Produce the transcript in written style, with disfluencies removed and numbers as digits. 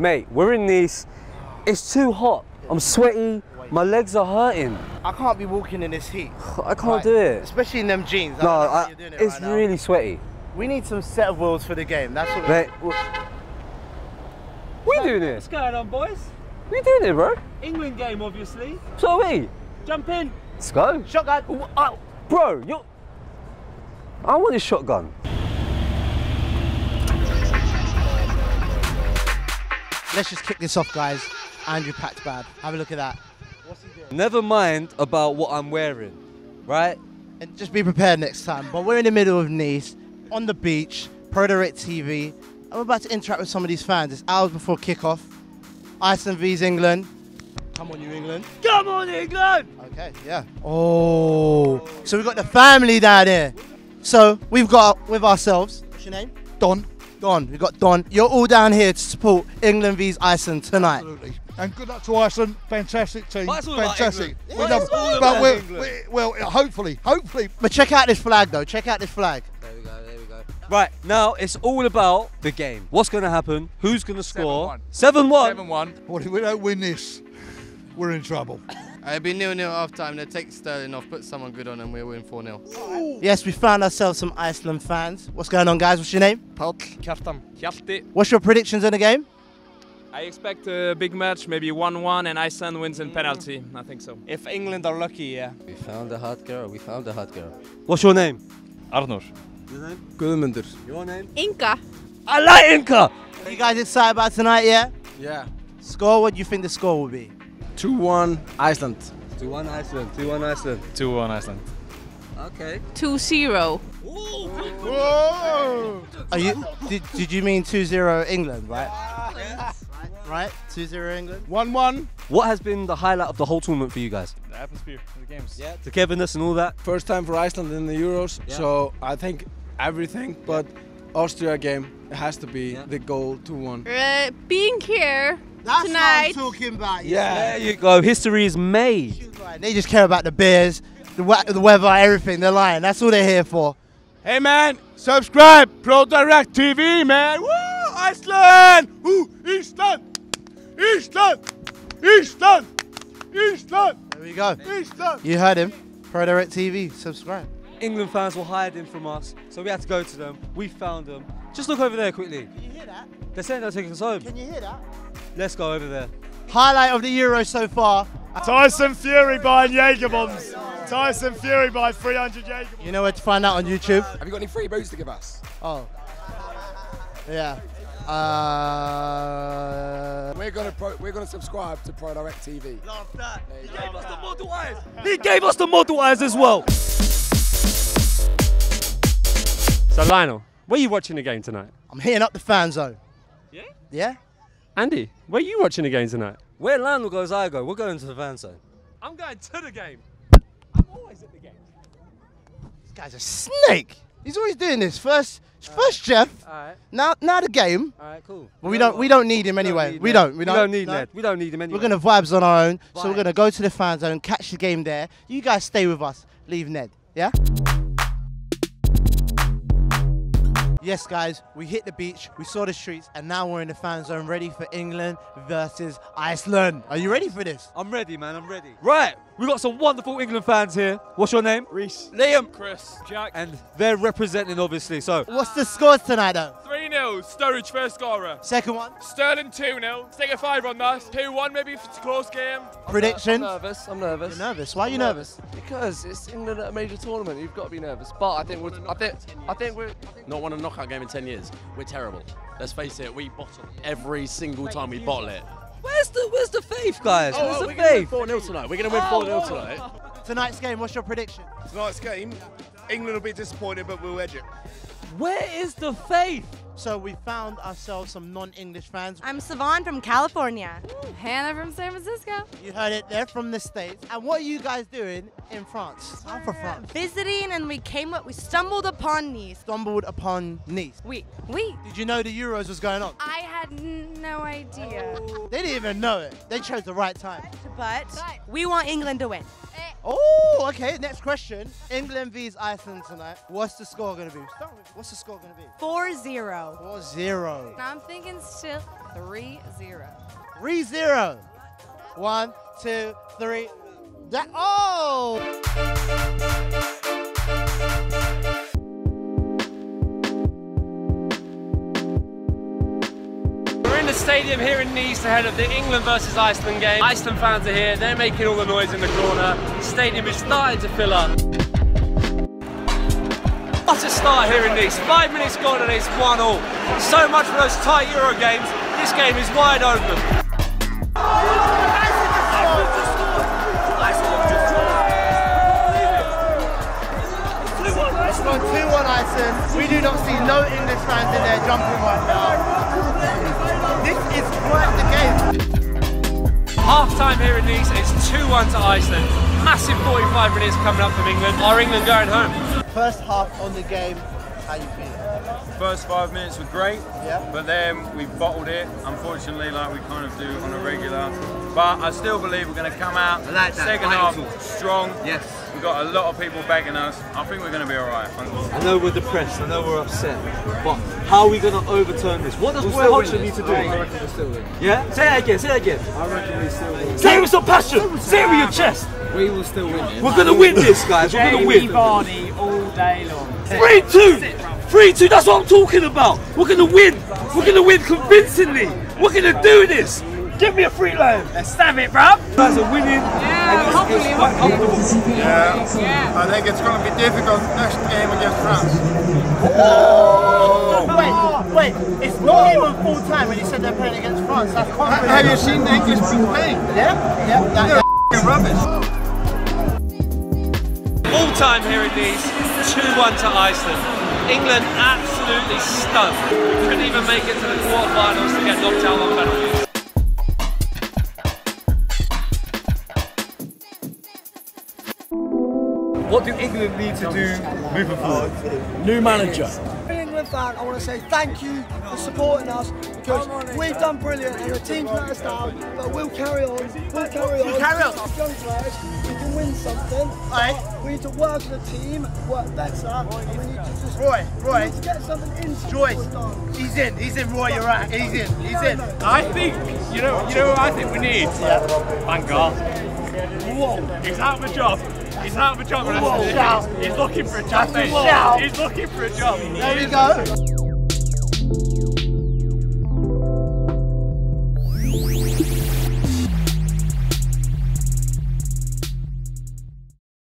Mate, we're in Nice. It's too hot. I'm sweaty. My legs are hurting. I can't be walking in this heat. I can't do it. Especially in them jeans. No, it's really sweaty. We need some set of wheels for the game. That's what we doing here. What's going on, boys? We doing here, bro? England game, obviously. So are we. Jump in. Let's go. Shotgun. Oh, bro, I want this shotgun. Let's just kick this off, guys. Andrew Pactbab. Have a look at that. What's he doing? Never mind about what I'm wearing, right? And just be prepared next time. But we're in the middle of Nice, on the beach, Pro:Direct TV. I'm about to interact with some of these fans. It's hours before kickoff. Iceland vs England. Come on, you England. Come on, England! Okay, yeah. Oh, so we've got the family down here. So we've got with ourselves. What's your name? Don. Don, we've got Don. You're all down here to support England vs Iceland tonight. Absolutely. And good luck to Iceland. Fantastic team. Fantastic. Well, hopefully. But check out this flag, though. Check out this flag. There we go. Right, now it's all about the game. What's going to happen? Who's going to score? 7-1. 7-1. Well, if we don't win this, we're in trouble. It'll be 0-0 half time. They'll take Sterling off, put someone good on, and we'll win 4-0. Yes, we found ourselves some Iceland fans. What's going on, guys? What's your name? Páll. Kjartan. Kjarti. What's your predictions in the game? I expect a big match, maybe 1-1, and Iceland wins in penalty. I think so. If England are lucky, yeah. We found the hot girl. What's your name? Arnur. Your name? Guðmundur. Your name? Inka. I like Inka! Are you guys excited about tonight, yeah? Yeah. Score, what do you think the score will be? 2-1 Iceland. 2-1 Iceland. 2-1 Iceland. 2-1 Iceland. Okay. 2-0. Whoa! Are you? Did you mean 2-0 England, right? Yes. Right. 2-0 England. 1-1. What has been the highlight of the whole tournament for you guys? The atmosphere, the games. Yeah. The togetherness and all that. First time for Iceland in the Euros, so I think everything, but Austria game has to be the goal. 2-1. Being here. That's tonight. What I'm talking about. Yeah, there you go. History is made. They just care about the beers, the weather, everything. They're lying. That's all they're here for. Hey, man, subscribe. Pro:Direct TV, man. Woo, Iceland. Woo, Iceland. Iceland. Iceland. Iceland. There we go. Iceland. You heard him. Pro:Direct TV, subscribe. England fans were hiding from us, so we had to go to them. We found them. Just look over there quickly. Can you hear that? They're saying they're taking us home. Can you hear that? Let's go over there. Highlight of the Euro so far. Tyson Fury buying Jägerbombs. Tyson Fury buying 300 Jägerbombs. You know where to find out on YouTube. Have you got any free boots to give us? Oh. Yeah. We're gonna subscribe to Pro:Direct TV. Love that. He gave us the model eyes. He gave us the model eyes as well. So Lionel, where are you watching the game tonight? I'm hitting up the fan zone. Yeah? Yeah. Andy, where are you watching the game tonight? Where Lionel goes, I go. We're going to the fan zone. I'm going to the game. I'm always at the game. This guy's a snake. He's always doing this. First Jeff. All right. Now the game. All right, cool. Well, we don't need him anyway. We don't need him anyway. We're going to vibes on our own. Vibes. So we're going to go to the fan zone, catch the game there. You guys stay with us. Leave Ned. Yeah. Yes, guys, we hit the beach, we saw the streets, and now we're in the fan zone ready for England versus Iceland. Are you ready for this? I'm ready, man, I'm ready. Right, we've got some wonderful England fans here. What's your name? Reese. Liam. Chris. Jack. And they're representing, obviously, so. What's the scores tonight, though? 3-0, Sturridge first scorer. Second one? Sterling 2-0. Stick a 5 on that. 2-1 maybe if it's a close game. Predictions? I'm nervous. You're nervous? Why are you nervous? Because it's England at a major tournament, you've got to be nervous. But I think we're not won a knockout game in 10 years. We're terrible. Let's face it, we bottle every single time we bottle it. Where's the faith, guys? Where's the faith? We're going to win 4-0 tonight. We're going to win 4-0 tonight. Tonight's game, what's your prediction? Tonight's game, England will be disappointed, but we'll edge it. Where is the faith? So we found ourselves some non-English fans. I'm Siobhan from California. Ooh. Hannah from San Francisco. You heard it, they're from the States. And what are you guys doing in France? I'm from France. Visiting, and we stumbled upon Nice. Stumbled upon Nice. We. Did you know the Euros was going on? I had no idea. They didn't even know it. They chose the right time. But we want England to win. Oh, okay, next question. England vs Iceland tonight. What's the score going to be? What's the score going to be? 4-0. 4-0. I'm thinking still 3-0. 3-0. 1, 2, 3. That, oh! We're in the stadium here in Nice ahead of the England versus Iceland game. Iceland fans are here, they're making all the noise in the corner. The stadium is starting to fill up. What a start here in Nice. 5 minutes gone and it's 1-1. So much for those tight Euro games. This game is wide open. It's 2-1 Iceland. We do not see no English fans in there jumping right now. This is quite the game. Half time here in Nice, it's 2-1 to Iceland. Massive 45 minutes coming up from England. Are England going home? First half on the game, how you feeling? First 5 minutes were great, yeah. But then we bottled it, unfortunately, like we kind of do on a regular. But I still believe we're going to come out like that. Second half strong. Yes. We've got a lot of people begging us. I think we're going to be all right. I know we're depressed. I know we're upset. But how are we going to overturn this? What does Roy Hodgson need to do? I reckon we'll still win. Yeah? Say that again. Say that again. I reckon we still win. Say it with some passion. Say it with your chest. We will still win it. We're going to win this, guys. We're going to win. Jamie Vardy all day long. 3-2. 3-2. That's what I'm talking about. We're going to win. We're going to win convincingly. We're going to do this. Give me a free loan! Let's stab it, bruv! You guys are winning, yeah, and it's quite comfortable. Yeah, I think it's going to be difficult next game against France. Oh. Wait, it's not even full time when you said they're playing against France. That's confident. Have you seen the English people playing? Yeah. They're f***ing rubbish. All time here in Nice, 2-1 to Iceland. England absolutely stuffed. We couldn't even make it to the quarterfinals to get knocked out on penalties. What do England need to do moving forward? New manager. England fan, I want to say thank you for supporting us because we've done brilliant and the team's let us down, but we'll carry on. We'll carry on. Young players, we can win something. We need to work as a team, work better, and we need to just Roy. We need to get something into Joyce. He's in, Roy, you're right. He's in. I think you know what I think we need? Thank God. Whoa. He's out of a job. He's out of a job. He's looking for a job. There you go.